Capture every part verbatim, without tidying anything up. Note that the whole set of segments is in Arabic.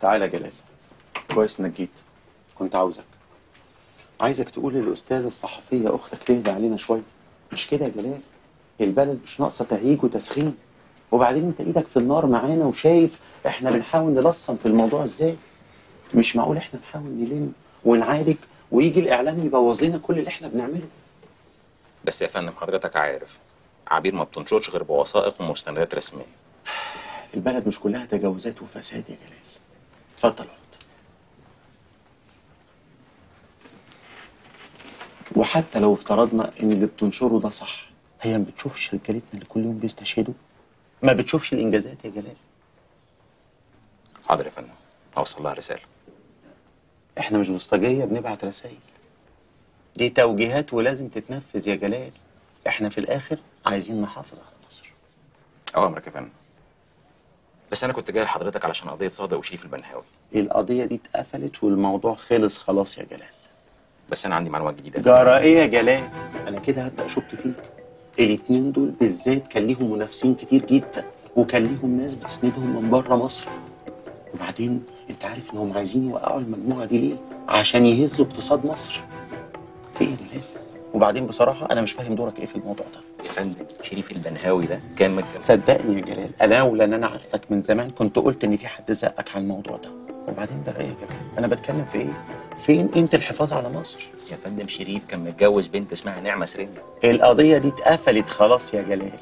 تعالى يا جلال. كويس انك جيت، كنت عاوزك. عايزك تقول للاستاذه الصحفيه اختك تهدى علينا شويه. مش كده يا جلال، البلد مش ناقصه تهيج وتسخين، وبعدين انت ايدك في النار معانا وشايف احنا بنحاول نلصم في الموضوع ازاي. مش معقول احنا نحاول نلم ونعالج ويجي الاعلام يبوظ لنا كل اللي احنا بنعمله. بس يا فندم حضرتك عارف عبير ما بتنشرش غير بوثائق ومستندات رسميه. البلد مش كلها تجاوزات وفساد يا جلال. اتفضل اقعد. وحتى لو افترضنا ان اللي بتنشره ده صح، هي ما بتشوفش رجالتنا اللي كل يوم بيستشهدوا؟ ما بتشوفش الانجازات يا جلال؟ حاضر يا فندم، هوصل لها رساله. احنا مش بوسطجيه بنبعت رسائل، دي توجيهات ولازم تتنفذ يا جلال. احنا في الاخر عايزين نحافظ على مصر. اوامرك يا فندم. بس انا كنت جاي لحضرتك علشان قضيه صادق وشريف البنهاوي. القضيه دي اتقفلت والموضوع خلص خلاص يا جلال. بس انا عندي معلومات جديده. جرائيه يا جلال، انا كده هبدا اشك فيك. الاتنين دول بالذات كان ليهم منافسين كتير جدا، وكان ليهم ناس بتسندهم من بره مصر. وبعدين انت عارف انهم عايزين يوقعوا المجموعه دي ليه؟ عشان يهزوا اقتصاد مصر. ايه يا جلال؟ وبعدين بصراحه انا مش فاهم دورك ايه في الموضوع ده يا فندم. شريف البنهاوي ده كان متجوز. صدقني يا جلال، انا ولان انا عارفك من زمان كنت قلت ان في حد زقك على الموضوع ده. وبعدين ده ايه يا جماعه؟ انا بتكلم في ايه؟ فين قيمه الحفاظ على مصر؟ يا فندم شريف كان متجوز بنت اسمها نعمه سرندي. القضيه دي اتقفلت خلاص يا جلال.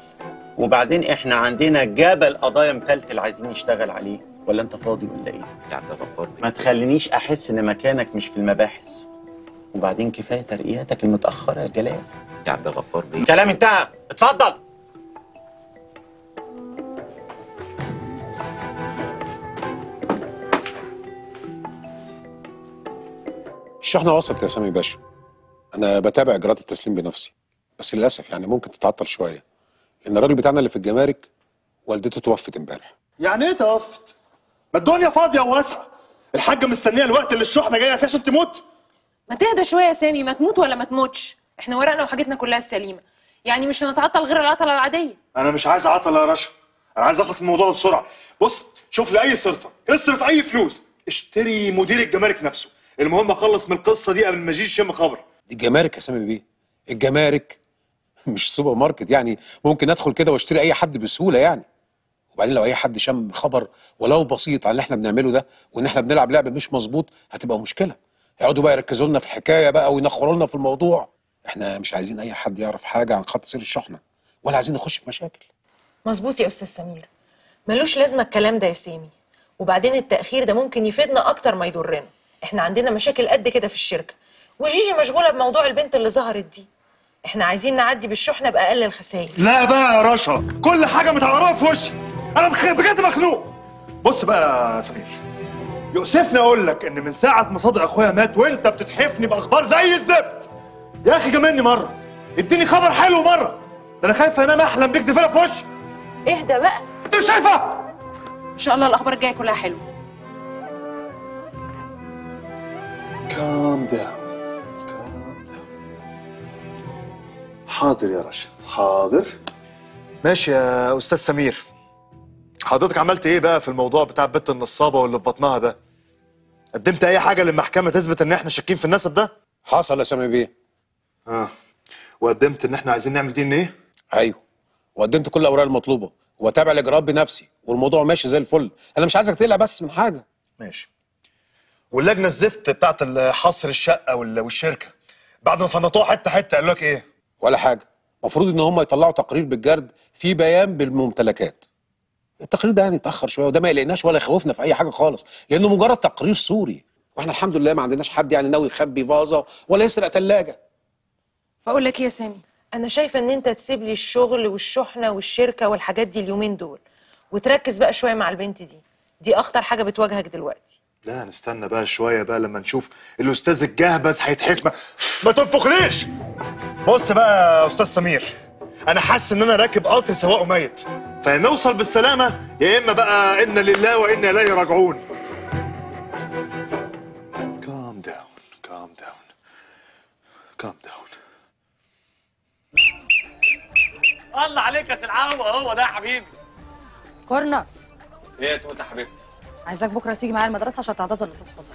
وبعدين احنا عندنا جبل قضايا متلتل عايزين نشتغل عليه، ولا انت فاضي ولا ايه؟ يا عبد الغفار ما تخلينيش احس ان مكانك مش في المباحث. وبعدين كفايه ترقياتك المتاخره يا جلال. يا عبد الغفار بيه كلام انتهى، اتفضل. الشحنة وصلت يا سامي باشا. أنا بتابع إجراءات التسليم بنفسي، بس للأسف يعني ممكن تتعطل شوية، لأن الراجل بتاعنا اللي في الجمارك والدته توفت إمبارح. يعني إيه توفت؟ ما الدنيا فاضية وواسعة، الحاجة مستنية الوقت اللي الشحنة جاية فيه عشان تموت؟ ما تهدى شوية يا سامي، ما تموت ولا ما تموتش، إحنا ورقنا وحاجتنا كلها سليمة، يعني مش هنتعطل غير العطلة العادية. أنا مش عايز عطلة يا رشا، أنا عايز أخلص من الموضوع بسرعة. بص، شوف لي أي صرفة، اصرف أي فلوس، اشتري مدير الجمارك نفسه. المهم اخلص من القصه دي قبل ما اجي اشم خبر. دي الجمارك يا سامي بيه، الجمارك مش سوبر ماركت يعني ممكن ادخل كده واشتري اي حد بسهوله يعني. وبعدين لو اي حد شم خبر ولو بسيط عن اللي احنا بنعمله ده وان احنا بنلعب لعبه مش مظبوط هتبقى مشكله. يقعدوا بقى يركزوا لنا في الحكايه بقى وينخروا لنا في الموضوع. احنا مش عايزين اي حد يعرف حاجه عن خط سير الشحنه، ولا عايزين نخش في مشاكل. مظبوط يا استاذ سمير، ملوش لازمه الكلام ده يا سامي. وبعدين التاخير ده ممكن يفيدنا اكتر ما يضرنا. احنا عندنا مشاكل قد كده في الشركه، وجيجي مشغوله بموضوع البنت اللي ظهرت دي. احنا عايزين نعدي بالشحنه باقل الخسائر. لا بقى يا رشا، كل حاجه متعرفه في وشي، انا بجد مخنوق. بص بقى يا سمير، يؤسفني اقول لك ان من ساعه ما صادق اخويا مات وانت بتتحفني باخبار زي الزفت. يا اخي جاملني مره، اديني خبر حلو مره، ده انا خايف انام احلم بيك دفيله في وشي. اهدى بقى، انت مش شايفه؟ ان شاء الله الاخبار الجايه كلها حلوه. calm down calm down. حاضر يا رشا، حاضر. ماشي يا استاذ سمير، حضرتك عملت ايه بقى في الموضوع بتاع البت النصابه واللي في بطنها ده؟ قدمت اي حاجه للمحكمه تثبت ان احنا شاكين في النسب ده؟ حصل يا سامي بيه. اه، وقدمت ان احنا عايزين نعمل دي ان ايه؟ ايوه، وقدمت كل الاوراق المطلوبه وتابع الاجراءات بنفسي، والموضوع ماشي زي الفل. انا مش عايزك تقلق بس من حاجه. ماشي. واللجنه الزفت بتاعت حصر الشقه والشركه بعد ما فنطوها حته حته قالوا لك ايه؟ ولا حاجه. المفروض ان هم يطلعوا تقرير بالجرد فيه بيان بالممتلكات. التقرير ده يعني اتاخر شويه، وده ما يقلقناش ولا يخوفنا في اي حاجه خالص، لانه مجرد تقرير سوري، واحنا الحمد لله ما عندناش حد يعني ناوي يخبي فازه ولا يسرق ثلاجه. بقول لك ايه يا سامي، انا شايفه ان انت تسيب لي الشغل والشحنه والشركه والحاجات دي اليومين دول، وتركز بقى شويه مع البنت دي، دي اخطر حاجه بتواجهك دلوقتي. لا نستنى بقى شويه بقى لما نشوف الاستاذ الجهبذ هيتحف. ما, ما تنفخليش. بص بقى يا استاذ سمير، انا حاسس ان انا راكب قطر سواقه ميت، فنوصل بالسلامه يا اما بقى انا لله وانا اليه راجعون. calm down calm down calm down. الله عليك يا سلعاوه، هو ده يا حبيبي. كورنر. ايه تقول يا حبيبي؟ عايزاك بكره تيجي معايا المدرسه عشان تعتذر لفسحوسك.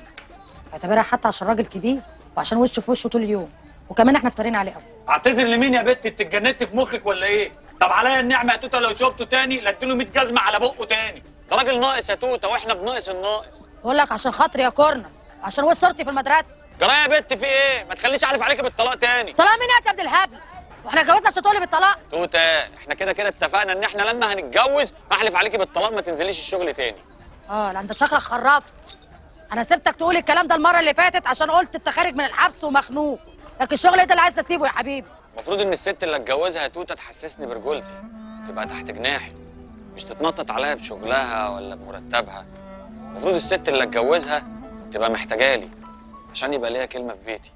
اعتبرها حتى عشان راجل كبير وعشان وشه في وشه طول اليوم، وكمان احنا افترينا عليه قوي. اعتذر لمين يا بنت؟ انت اتجننت في مخك ولا ايه؟ طب عليا النعمه يا توته، لو شفته تاني لاديله مية جزمه على بقه تاني. ده راجل ناقص يا توته، واحنا بناقص الناقص. بقول لك عشان خاطري يا كورنر، عشان وش صورتي في المدرسه. جرايه يا بنت في ايه؟ ما تخليش احلف عليك بالطلاق تاني. طلاق مين يا ابن الهبل؟ واحنا اتجوزنا عشان تقولي بالطلاق؟ توته احنا كده كده اتفقنا ان احنا لما هنتجوز احلف عليكي بالطلاق ما تنزليش الشغل تاني. اه لا انت شكلك خرفت. انا سبتك تقولي الكلام ده المره اللي فاتت عشان قلت انت خارج من الحبس ومخنوق، لكن الشغل انت اللي عايز تسيبه يا حبيبي. المفروض ان الست اللي اتجوزها يا توته تحسسني برجولتي، تبقى تحت جناحي، مش تتنطط عليا بشغلها ولا بمرتبها. المفروض الست اللي اتجوزها تبقى محتاجالي عشان يبقى ليا كلمه في بيتي.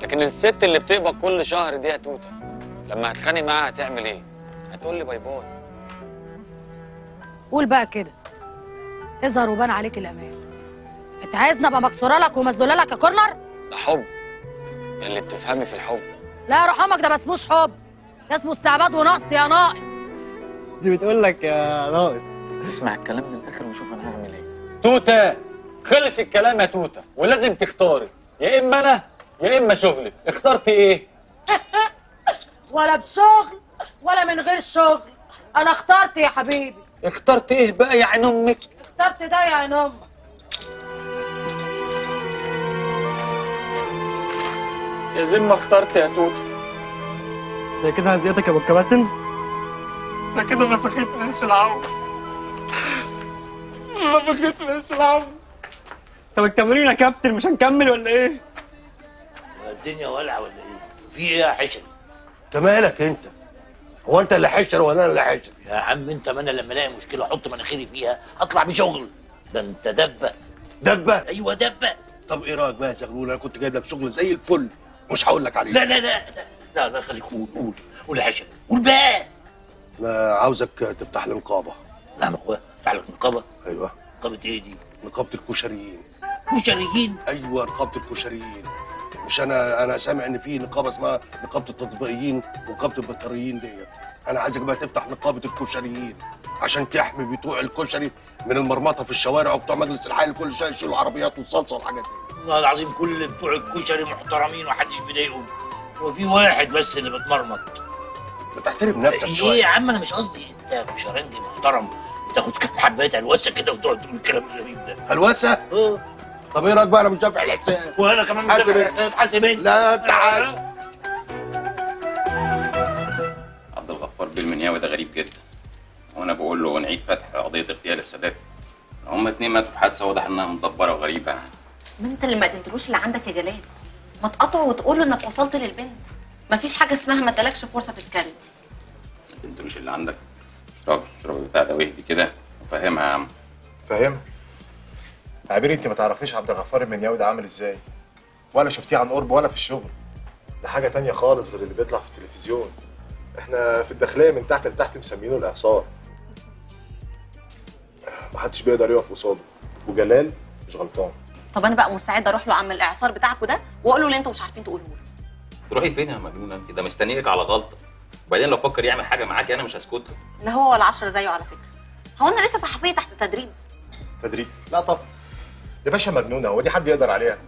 لكن الست اللي بتقبض كل شهر دي يا توته لما هتخانق معاها هتعمل ايه؟ هتقول لي باي باي. قول بقى كده، اظهر وبان عليك الامان. انت عايزني ابقى مكسوره لك ومذلوله لك يا كورنر؟ ده حب يا اللي بتفهمي في الحب. لا رحمك ده ما اسموش حب، ده اسمه استعباد ونقص يا ناقص. دي بتقول لك يا ناقص. اسمع الكلام للاخر وشوف انا هعمل ايه. توته خلص الكلام يا توته، ولازم تختاري، يا اما انا يا اما شغلك. اخترتي ايه؟ ولا بشغل ولا من غير شغل. انا اخترت يا حبيبي. اخترت ايه بقى يا عين امك؟ اخترت ده يا عين امك. يا زين ما اخترت يا توته. ده كده هزيتك يا ابو الكباتن؟ ده كده انا فخيت نفس العمر. انا فخيت نفس العمر. طب التمرين يا كابتن مش هنكمل ولا ايه؟ الدنيا ولعه ولا ايه؟ في ايه يا حشري؟ انت مالك انت؟ هو انت اللي حشر ولا انا اللي حشر؟ يا عم انت، ما انا لما الاقي مشكله احط مناخيري فيها اطلع بشغل. ده انت دبه. دبه؟ ايوه دبه. طب ايه رايك بقى يا زغلول؟ انا كنت جايب لك شغل زي الفل مش هقول لك عليه. لا لا لا لا لا خليك قول قول قول يا حشر، قول بقى. انا عاوزك تفتح لي نقابه. نعم يا اخويا افتح لك نقابه؟ ايوه. نقابه ايه دي؟ نقابه الكشريين. كشريين؟ ايوه نقابه الكشريين. مش انا انا سامع ان في نقابه اسمها نقابه التطبيقيين ونقابه البطاريين ديت. انا عايزك بقى تفتح نقابه الكشريين عشان تحمي بتوع الكشري من المرمطه في الشوارع وبتوع مجلس الحي كل شويه يشيلوا العربيات والصلصه والحاجات دي. والله العظيم كل بتوع الكشري محترمين ومحدش بيضايقهم، وفي واحد بس اللي بيتمرمط. ما تحترم نفسك شويه. ايه يا عم انا مش قصدي، انت كشرنجي محترم بتاخد كام حبايه هلوسه كده وتقعد تقول الكلام الغريب ده. هلوسه؟ اه. طب ايه رايك بقى انا مش دافع الحساب؟ وانا كمان مش دافع الحساب. حاسب انت. لا انت حاسب. عبد الغفار بالمنياوي ده غريب جدا، وانا بقول له نعيد فتح قضيه اغتيال السادات، هما اتنين ماتوا في حادثه واضح انها مدبره وغريبه يعني. ما انت اللي ما قدمتلوش اللي عندك يا جلال، ما تقاطعه وتقول له انك وصلت للبنت، مفيش حاجه اسمها ما ادالكش فرصه تتكلم. ما قدمتلوش اللي عندك؟ اشرب اشرب بتاع ده واهدي كده وفهمها يا عم. فاهمها؟ عبير انت ما تعرفيش عبد الغفار المنياوي ده عامل ازاي، ولا شفتيه عن قرب ولا في الشغل. ده حاجه تانية خالص غير اللي بيطلع في التلفزيون. احنا في الداخليه من تحت لتحت مسمينه الاعصار، محدش بيقدر يقف قصاده، وجلال مش غلطان. طب انا بقى مستعده اروح له عم الاعصار بتاعكوا ده واقول له اللي انتوا مش عارفين تقولوه له. تروحي فين يا مجنونه انت؟ ده مستنيك على غلطه، وبعدين لو فكر يعمل حاجه معاكي انا مش هسكت. لا هو ولا عشرة زيه على فكره. هو انا لسه صحفيه تحت تدريب؟ تدريب؟ لا طب يا باشا مجنونه، هو دي حد يقدر عليها؟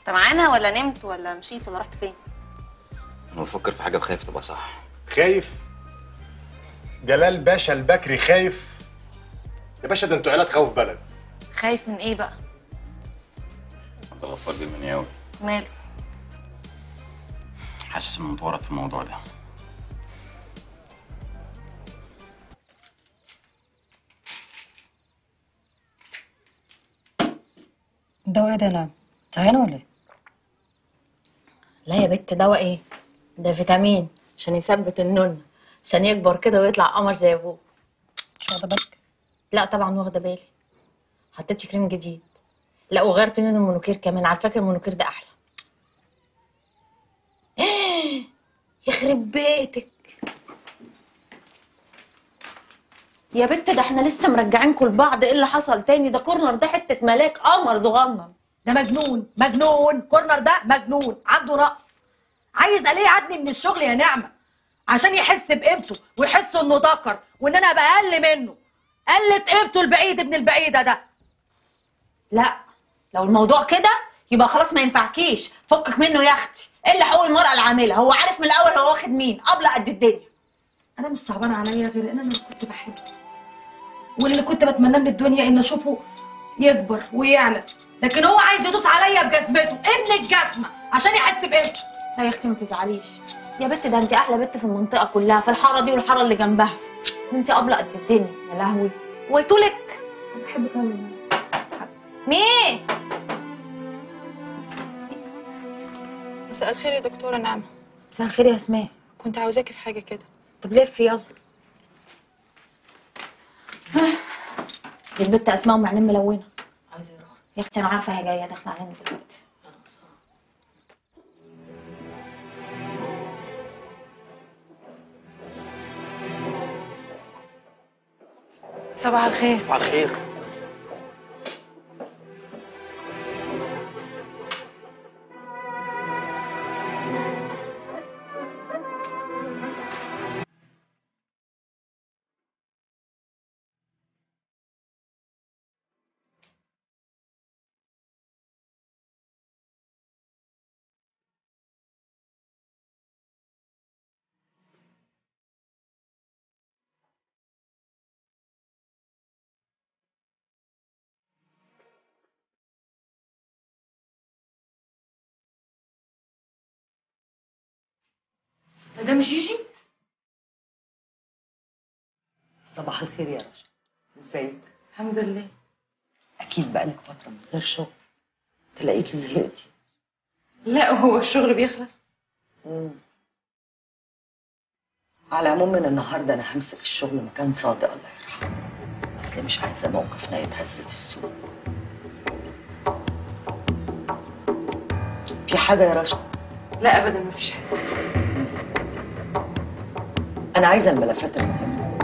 انت معانا ولا نمت ولا مشيت ولا رحت فين؟ انا بفكر في حاجه وخايف تبقى صح. خايف؟ جلال باشا البكري خايف؟ يا باشا ده انتوا عيالات خوف بلد. خايف من ايه بقى؟ عبد الغفار بالمنياوي ماله؟ حاسس انه متورط في الموضوع ده. دواء ايه ده يا نعم؟ صحيانه ولا ايه؟ لا يا بت دواء ايه؟ ده فيتامين عشان يثبت النون، عشان يكبر كده ويطلع قمر زي ابوه. مش واخده بالك؟ لا طبعا واخده بالي. حطيتي كريم جديد. لا وغيرت لون المونوكير كمان، على فكره المونوكير ده احلى. يخرب بيتك يا بت، ده احنا لسه مرجعينكوا لبعض. ايه اللي حصل تاني؟ ده كورنر ده حته ملاك قمر صغنن، ده مجنون مجنون. كورنر ده مجنون، عنده نقص. عايز عليه عدني من الشغل يا نعمه عشان يحس بقيمته ويحس انه ذكر وان انا بقل منه. قلت قيمته البعيد ابن البعيده ده. لا لو الموضوع كده يبقى خلاص ما ينفعكيش، فكك منه يا اختي. الا حقوق المراه العامله، هو عارف من الاول هو واخد مين، قبل قد الدنيا. انا مش صعبان عليا غير ان انا اللي كنت بحبه، واللي كنت بتمناه من الدنيا ان اشوفه يكبر ويعلى، لكن هو عايز يدوس عليا بجزمته، ابن الجزمه، عشان يحس بقيمته. لا يا اختي ما تزعليش يا بت، ده انت احلى بت في المنطقه كلها، في الحاره دي والحاره اللي جنبها، انت قبل قد الدنيا. يا لهوي ويتولك. انا بحبك قوي. مين؟ مساء الخير يا دكتوره نعمه. مساء الخير يا اسماء. كنت عاوزاكي في حاجه كده. طب لف يلا. دي البت اسماء ام عينين ملونه. عايزه اروح يا اختي، انا عارفه هي جايه داخله علينا دلوقتي. صباح الخير. صباح الخير. مدام جيجي صباح الخير يا رشا. ازيك؟ الحمد لله. اكيد بقالك فتره من غير شغل، تلاقيكي زهقتي. لا هو الشغل بيخلص. امم على العموم من النهارده انا همسك الشغل مكان صادق الله يرحمه، اصل مش عايزه موقفنا يتهز في السوق. في حاجه يا رشا؟ لا ابدا مفيش حاجه. أنا عايزة الملفات المهمة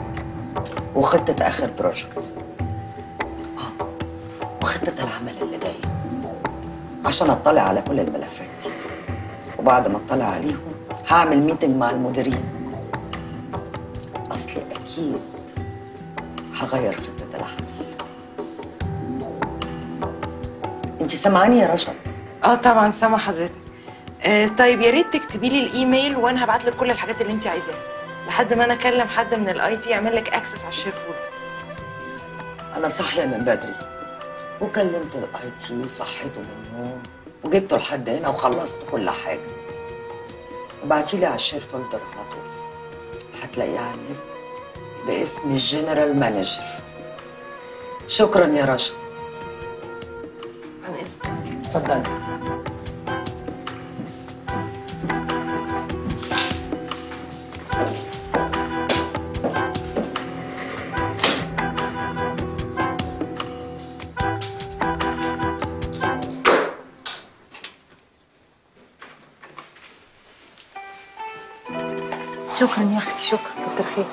وخطة آخر بروجكت آه وخطة العمل اللي جاي، عشان أطلع على كل الملفات دي، وبعد ما أطلع عليهم هعمل ميتنج مع المديرين، أصلي أكيد هغير خطة العمل. أنت سامعاني يا رشا؟ آه طبعًا سامع حضرتك. آه طيب يا ريت تكتبي لي الإيميل وأنا هبعت لك كل الحاجات اللي أنت عايزاها، لحد ما انا اكلم حد من الاي تي يعمل لك اكسس على الشير فولدر. انا صاحيه من بدري وكلمت الاي تي وصحيته من النوم وجبته لحد هنا وخلصت كل حاجه. ابعتي لي على الشير فولدر على طول، هتلاقيه على النت باسم الجنرال مانجر. شكرا يا رشا. انا اسفه. اتفضلي. شكرا يا اختي. شكرا كتر خير.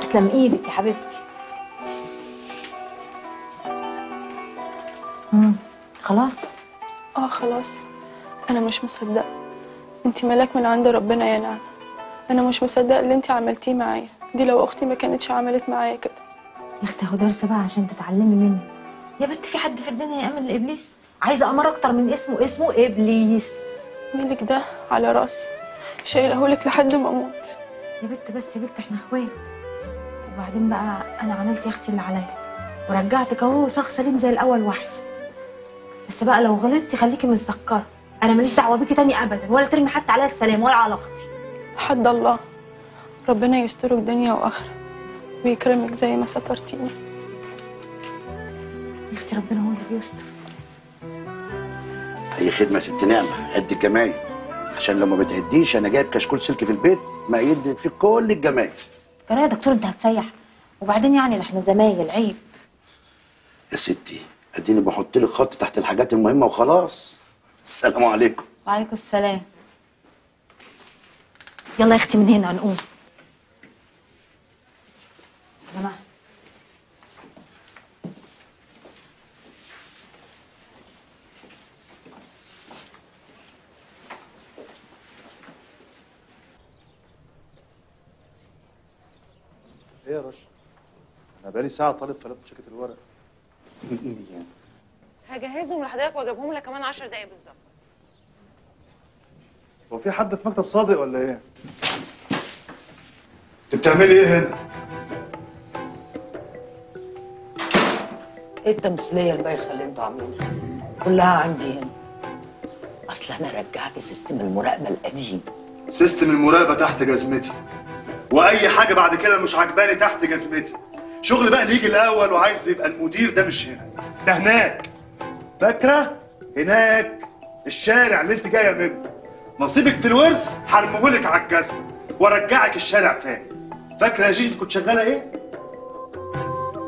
تسلم ايدك يا حبيبتي. امم خلاص؟ اه خلاص. انا مش مصدقه، انت ملاك من عند ربنا يا نعمه. انا مش مصدقه اللي انت عملتيه معايا، دي لو اختي ما كانتش عملت معايا كده. يا اختي خدي درس بقى عشان تتعلمي مني. يا بنت في حد في الدنيا يامن لابليس؟ عايزه قمر اكتر من اسمه، اسمه ابليس. ملك ده على راسي، شايلهولك لحد ما اموت. يا بت بس يا بت احنا اخوات. وبعدين بقى انا عملت يا اختي اللي عليا، ورجعتك اهو صاغ سليم زي الاول واحسن. بس بقى لو غلطتي خليكي متذكره، انا ماليش دعوه بيكي تاني ابدا، ولا ترمي حتى عليا السلام ولا على اختي. حد الله، ربنا يسترك دنيا واخره ويكرمك زي ما سترتيني. يا اختي ربنا هو اللي بيستر. اي خدمه ست نعمه، عد الجمايل عشان لو ما بتهديش. انا جايب كشكول سلك في البيت مقيد في كل الجمايل. جرى يا دكتور انت هتسيح، وبعدين يعني ده احنا زمايل عيب. يا ستي اديني بحط لك خط تحت الحاجات المهمه وخلاص. السلام عليكم. وعليكم السلام. يلا يا اختي من هنا هنقوم. يا جماعه ايه يا رشا؟ انا بقالي ساعه طالب فلفت شيكه الورق. من ايدي يعني. هجهزهم لحضرتك واجيبهم لك كمان عشر دقايق بالظبط. هو في حد في مكتب صادق ولا ايه؟ انت بتعملي ايه هنا؟ ايه التمثيليه البايخه اللي انتوا عاملينها؟ كلها عندي هنا. اصل انا رجعت سيستم المراقبه القديم. سيستم المراقبه تحت جزمتي. واي حاجه بعد كده مش عجباني تحت جزمتي. شغل بقى اللي يجي الاول وعايز يبقى المدير ده مش هنا، ده هناك. فاكره؟ هناك الشارع اللي انت جايه منه. نصيبك في الورث هرميهولك على الجزمه وارجعك الشارع تاني. فاكره يا جيجي كنت شغاله ايه؟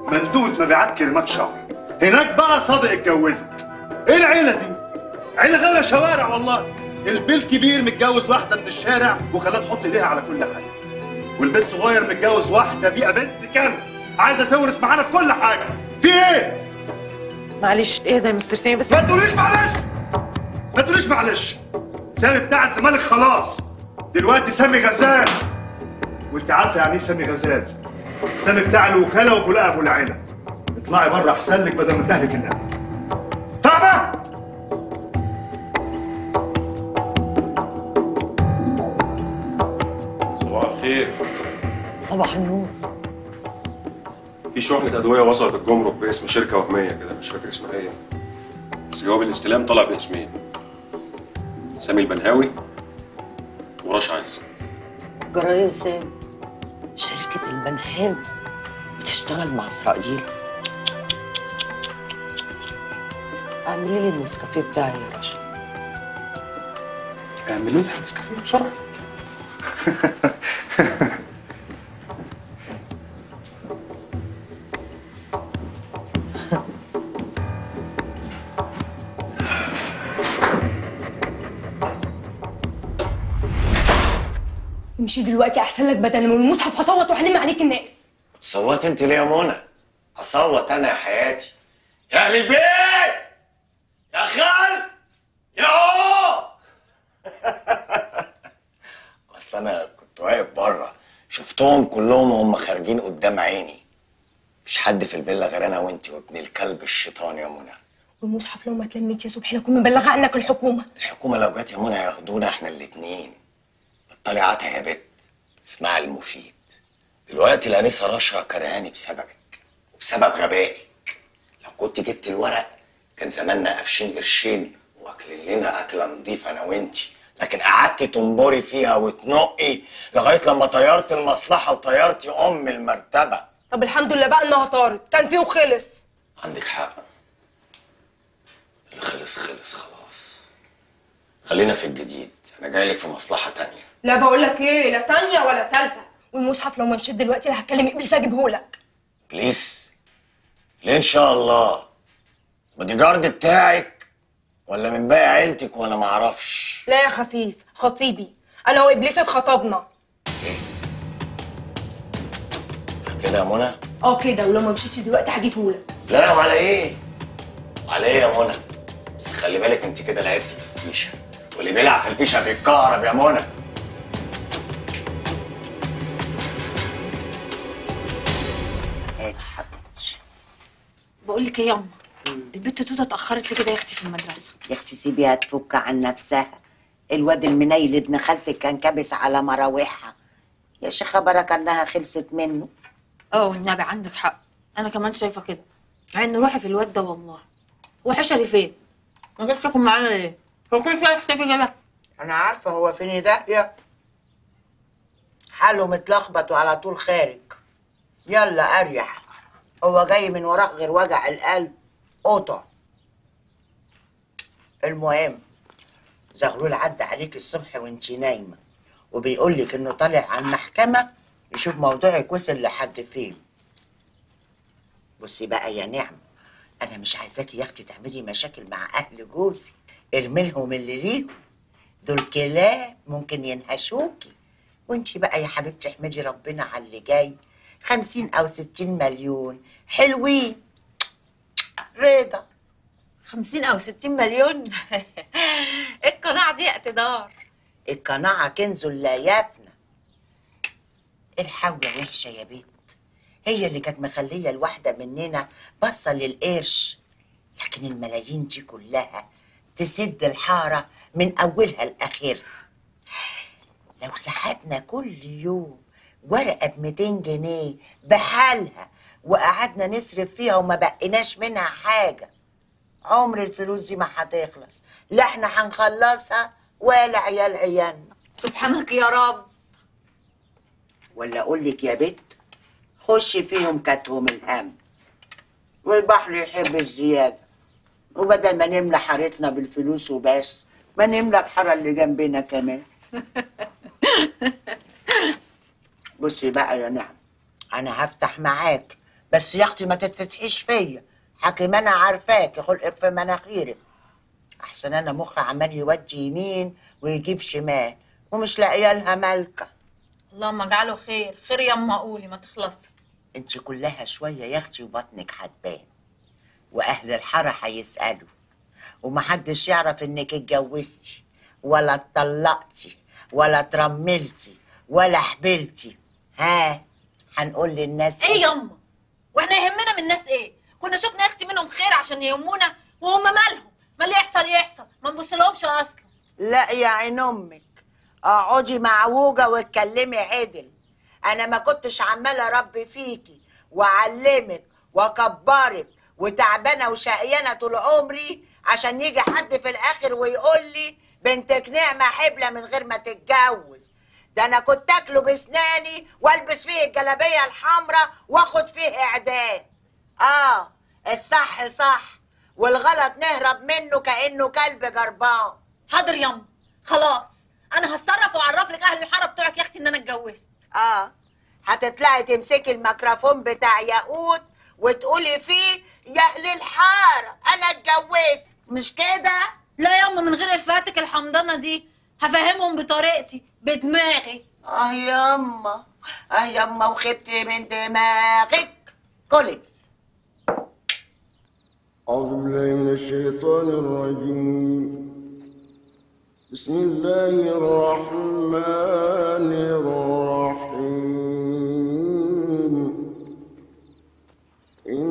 مندوبه مبيعات كلمات شعر. هناك بقى صادق اتجوزك. ايه العيله دي؟ عيله غير شوارع والله. البيل كبير متجوز واحده من الشارع وخلاها تحط ايديها على كل حاجه. والبيل صغير متجوز واحده بيئه بنت كامل عايزه تورث معانا في كل حاجه. في ايه؟ معلش ايه ده يا مستر سامي بس؟ ما تقوليش معلش. ما تقوليش معلش. سامي بتاع الزمالك خلاص. دلوقتي سامي غزال. وانت عارفه يعني ايه سامي غزال؟ سامي بتاع الوكاله وبلاء ابو العيله. اطلعي بره احسن لك بدل ما تهلك النبي. فاهمه؟ صباح الخير. صباح النور. في شحنة أدوية وصلت الجمرك باسم شركة وهمية كده مش فاكر اسمها ايه. بس جواب الاستلام طلع باسمين. سامي البلهاوي ورشا عايز. جرى ايه يا سامي؟ شركة البلهاوي بتشتغل مع إسرائيل. اعملي لي النسكافيه بتاعي يا رشا. اعملي لي النسكافيه بسرعة. امشي دلوقتي احسن لك بدل من المصحف هصوت وهنم عليك الناس. تصوتي انت ليه يا منى؟ هصوت انا يا حياتي. يا اهل البيت يا خال يا هو. اصل انا كنت واقف بره شفتهم كلهم وهم خارجين قدام عيني. مفيش حد في الفيلا غير انا وانت وابن الكلب الشيطان يا منى. والمصحف لو ما اتلميت يا صبحي هكون مبلغه عنك الحكومه. الحكومه لو جت يا منى هياخدونا احنا الاثنين. طلعتها يا بت اسمع المفيد دلوقتي. الانسه رشا كرهاني بسببك وبسبب غبائك. لو كنت جبت الورق كان زماننا قافشين قرشين واكلين لنا اكله نضيفه انا وانتي. لكن قعدتي تنبري فيها وتنقي لغايه لما طيرت المصلحه وطيرتي ام المرتبه. طب الحمد لله بقى انها طارت كان فيه وخلص. عندك حق اللي خلص خلص خلاص. خلينا في الجديد. انا جاي لك في مصلحه تانيه. لا بقول لك ايه لا تانية ولا تالتة. والمصحف لو ما مشيت دلوقتي لا هتكلم ابليس اجيبهولك. ابليس؟ ليه ان شاء الله؟ بودي جارد بتاعك ولا من باقي عيلتك ولا ما اعرفش؟ لا يا خفيف خطيبي انا وابليس اتخطبنا. ايه؟ كده يا منى؟ اه كده ولو ما مشيتش دلوقتي هجيبهولك. لا وعلى ايه؟ على ايه يا منى؟ بس خلي بالك انت كده لعبتي في الفيشه واللي بيلعب في الفيشه بيتكهرب يا منى. بقول لك ايه يا عمر البت توته اتاخرت لي كده يا اختي في المدرسه. يا اختي سيبيها تفك عن نفسها. الواد المنيل ابن خالتك كان كابس على مراوحها. يا شيخه بركه انها خلصت منه. اه والنبي عندك حق انا كمان شايفه كده مع ان روحي في الواد ده والله. وحشري فين؟ ما جتش تاكل معانا ليه؟ هو كل شويه يختفي كده. انا عارفه هو فين يا داهيه. حاله متلخبط وعلى طول خارج. يلا اريح هو جاي من وراك غير وجع القلب قطع. المهم زغلول عدى عليك الصبح وانتي نايمه وبيقول لك انه طالع على المحكمه يشوف موضوعك وصل لحد فين. بصي بقى يا نعم انا مش عايزاكي يا اختي تعملي مشاكل مع اهل جوزك. ارملهم اللي ليهم دول كلاب ممكن ينهشوكي. وانتي بقى يا حبيبتي احمدي ربنا على اللي جاي. خمسين أو ستين مليون حلوين رضا. خمسين أو ستين مليون القناعة دي اقتدار. القناعة كنز لا يفنى. الحاوية وحشة يا بنت هي اللي كانت مخليه الواحده مننا بصه للقرش، لكن الملايين دي كلها تسد الحاره من اولها لاخرها. لو سحبنا كل يوم ورقه ب مئتين جنيه بحالها وقعدنا نصرف فيها وما بقيناش منها حاجه، عمر الفلوس دي ما هتخلص، لا احنا هنخلصها ولا عيال عيالنا. سبحانك يا رب. ولا اقول لك يا بت خشي فيهم كاتهم الهم، والبحر يحب الزياده، وبدل ما نملى حارتنا بالفلوس وبس ما نملى الحاره اللي جنبنا كمان. بصي بقى يا نعم، انا هفتح معاك بس يا اختي ما تتفتحيش فيا، حكيم انا عارفاكي خلقك في مناخيرك. احسن انا مخي عمال يودي يمين ويجيب شمال ومش لاقيه لها مالكه. اللهم اجعله خير، خير يما قولي ما تخلصي. انت كلها شويه يا اختي وبطنك هتبان، واهل الحاره هيسالوا، ومحدش يعرف انك اتجوزتي ولا اتطلقتي ولا اترملتي ولا حبلتي. ها هنقول للناس ايه؟ ايه يما واحنا يهمنا من الناس ايه؟ كنا شفنا اختي منهم خير عشان يهمونا، وهم مالهم؟ ما اللي يحصل يحصل، ما نبصلهمش اصلا. لا يا عين امك، اقعدي معوجه واتكلمي عدل. انا ما كنتش عماله اربي فيكي واعلمك واكبرك وتعبانه وشقيانه طول عمري عشان يجي حد في الاخر ويقول لي بنتك نعمه حبله من غير ما تتجوز. ده انا كنت اكله باسناني والبس فيه الجلابيه الحمراء واخد فيه اعدام. اه الصح صح والغلط نهرب منه كانه كلب جربان. حاضر ياما خلاص، انا هتصرف واعرف لك اهل الحاره بتوعك يا اختي ان انا اتجوزت. اه هتطلعي تمسكي الميكروفون بتاع ياقوت وتقولي فيه يا اهل الحاره انا اتجوزت، مش كده؟ لا ياما من غير افهاتك الحمضانه دي، هفهمهم بطريقتي بدماغي. اه ياما اه ياما وخبتي من دماغك. كلي. أعوذ بالله من الشيطان الرجيم. بسم الله الرحمن الرحيم. إن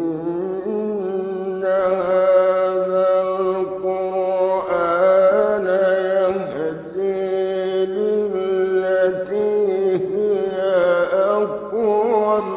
هذا القرآن يهدي للتي هي أقوم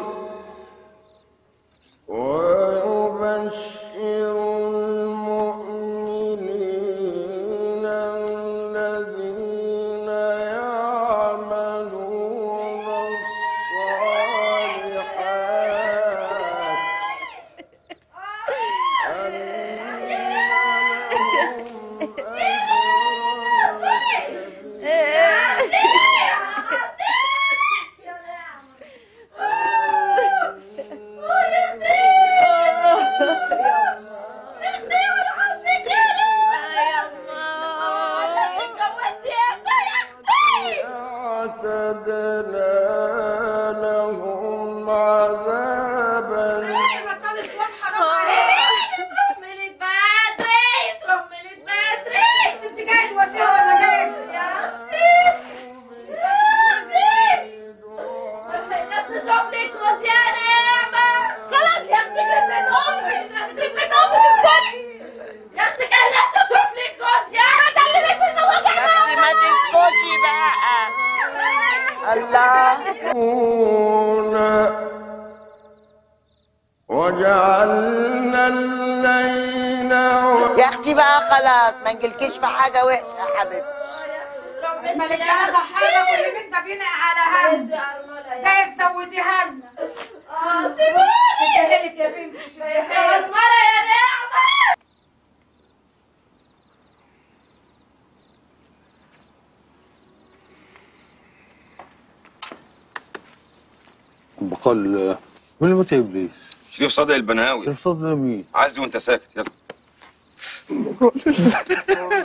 ويبشر مانجلكيش في حاجه وحشه يا حبيبتي. مالك انا صحينا كل بنت بينا على هم ده تزوديها لنا. اه سيبوني شديلك يا بنتي شديلك يا نعمه. بقال مين اللي مات يا ابليس؟ شريف صدق البناوي. شريف صدق مين؟ عزي وانت ساكت يلا. بقال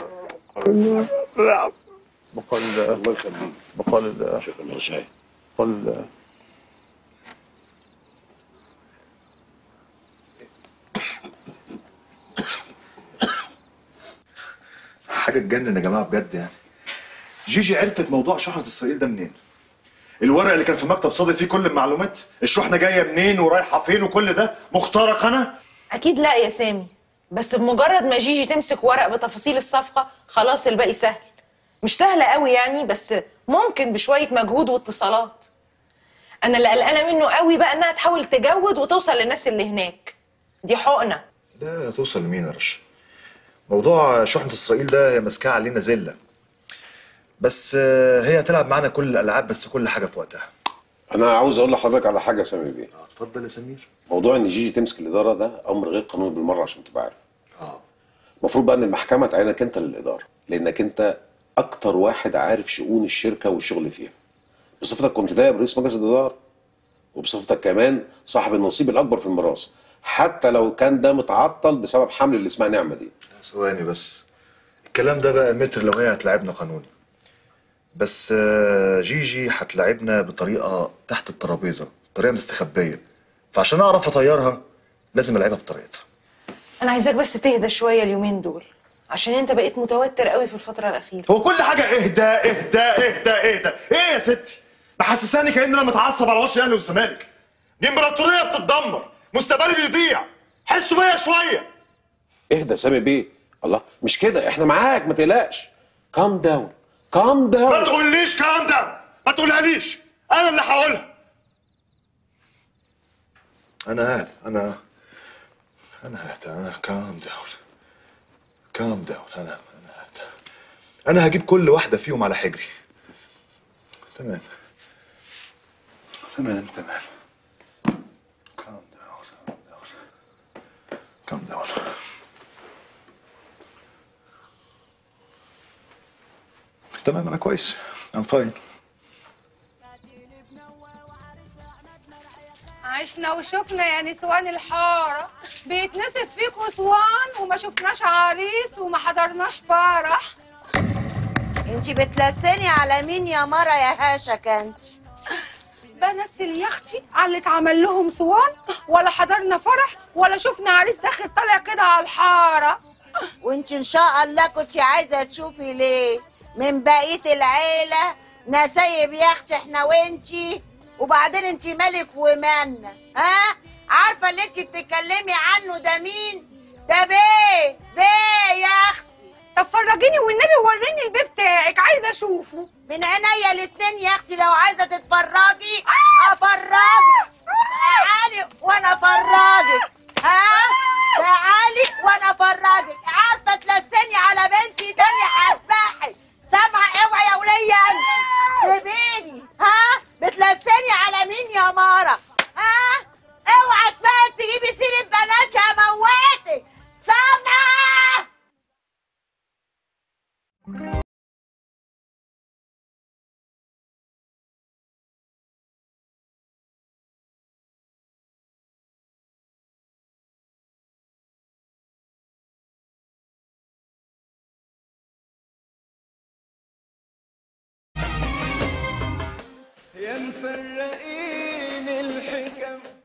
الله يخليك. بقال شكرا شاي. بقال حاجه تجنن يا جماعه بجد. يعني جيجي عرفت موضوع شهرة الصريطي ده منين؟ الورق اللي كان في المكتب صادف فيه كل المعلومات، الشحنه جايه منين ورايحه فين وكل ده مخترق انا؟ اكيد لا يا سامي، بس بمجرد ما جيجي تمسك ورق بتفاصيل الصفقه خلاص الباقي سهل. مش سهله قوي يعني، بس ممكن بشويه مجهود واتصالات. انا اللي قلقانه منه قوي بقى انها تحاول تجود وتوصل للناس اللي هناك، دي حقنه. لا توصل لمين يا رشا؟ موضوع شحنه اسرائيل ده هي ماسكاه علينا ذله، بس هي هتلعب معانا كل الالعاب بس كل حاجه في وقتها. انا عاوز اقول لحضرتك على حاجه يا سامي بيه. اه اتفضل يا سمير. موضوع ان جيجي تمسك الاداره ده امر غير قانوني بالمره عشان تبقى عارف. اه المفروض بقى ان المحكمه تعينك انت للاداره، لانك انت اكتر واحد عارف شؤون الشركه والشغل فيها، بصفتك كنت نائب رئيس مجلس الاداره، وبصفتك كمان صاحب النصيب الاكبر في الميراث، حتى لو كان ده متعطل بسبب حمل اللي اسمها نعمه دي. ثواني بس، الكلام ده بقى متر لو هي هتلاعبنا قانوني، بس جيجي هتلاعبنا بطريقه تحت الترابيزه، طريقه مستخبيه، فعشان اعرف اطيرها لازم العبها بطريقتها. انا عايزاك بس تهدى شويه اليومين دول، عشان انت بقيت متوتر قوي في الفتره الاخيره. هو كل حاجه اهدى اهدى اهدى اهدى، ايه يا ستي؟ محسساني كأن انا متعصب على وش الاهلي والزمالك. دي امبراطوريه بتتدمر، مستقبلي بيضيع، حسوا بيا شويه. اهدى سامي بيه، الله مش كده، احنا معاك ما تقلقش. كام داون كام داون. ما تقوليش كام داون، ما تقولهاليش، انا اللي هقولها. انا هاد انا انا هاد انا كام داون كام داون انا انا هاد انا هجيب كل واحده فيهم على حجري. تمام تمام تمام. كام داون كام داون كام داون. تمام انا كويس، I'm fine. عشنا وشفنا يا نسوان الحاره، بيتنسف فيكوا اسوان وما شفناش عريس وما حضرناش فرح. انتي بتلسني على مين يا مره يا هاشك انت؟ بنسل يا اختي على اللي اتعمل لهم صوان، ولا حضرنا فرح ولا شفنا عريس داخل طالع كده على الحاره. وانتي ان شاء الله كنت عايزه تشوفي ليه؟ من بقيه العيله نسايب يا اختي احنا وانتي. وبعدين انتي ملك ومنة، ها؟ عارفه اللي انتي بتتكلمي عنه ده مين؟ ده بيه، بيه يا اختي. طب فرجيني والنبي وريني البيه بتاعك، عايزه اشوفه. من عينيا الاتنين يا اختي، لو عايزه تتفرجي افرجك. تعالي وانا افرجك، ها؟ تعالي وانا افرجك، عارفه تلسني على بنتي تاني هذبحك. سامعه اوعي يا وليه انتي؟ سيبيني، ها؟ بتلساني على مين يا مارة؟ ها؟ اوعى اسمعي تجيبي سيرة بناتها هموتك. سامعة! يا مفرقين الحكم